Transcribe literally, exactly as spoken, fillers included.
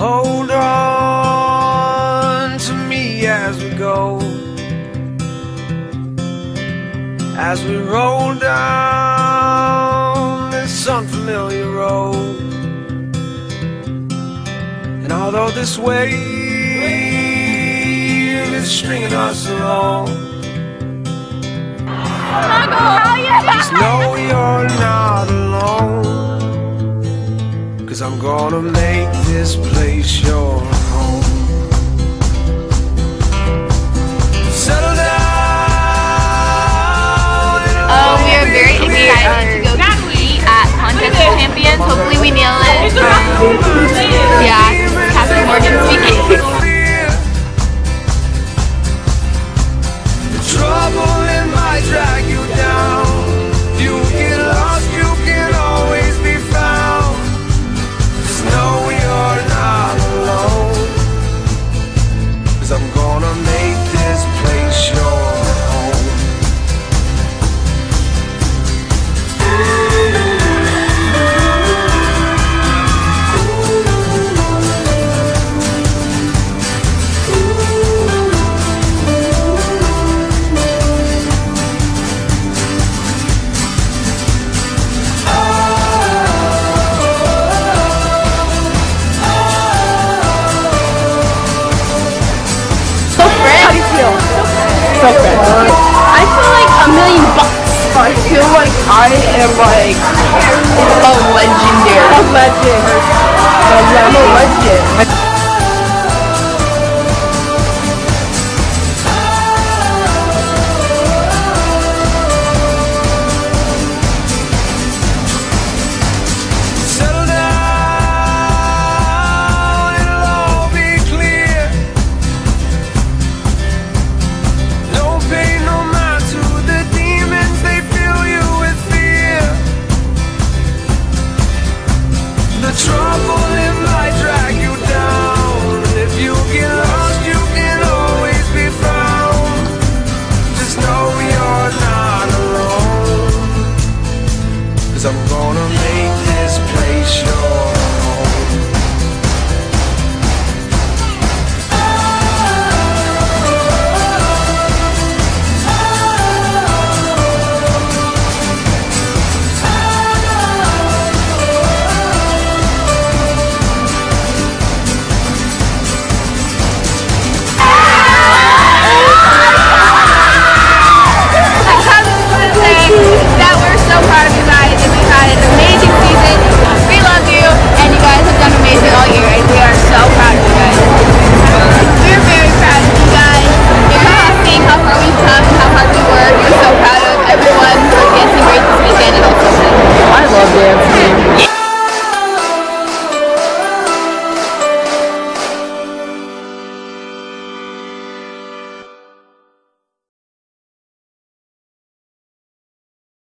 Hold on to me as we go, as we roll down this unfamiliar road. And although this wave is stringing us along, just know you're not alone, 'cause I'm gonna make this place your home. Settle down. Oh, we are very excited to go to be at Contest of Champions. Hopefully we nail it. Yeah, Captain Morgan speaking. Trouble in my drag you down. You get lost, you can always be found. Just know you're not alone, 'cause I'm gonna make this place your home. I feel like a million bucks. I feel like I am like a legendary. A legend. I'm a legend.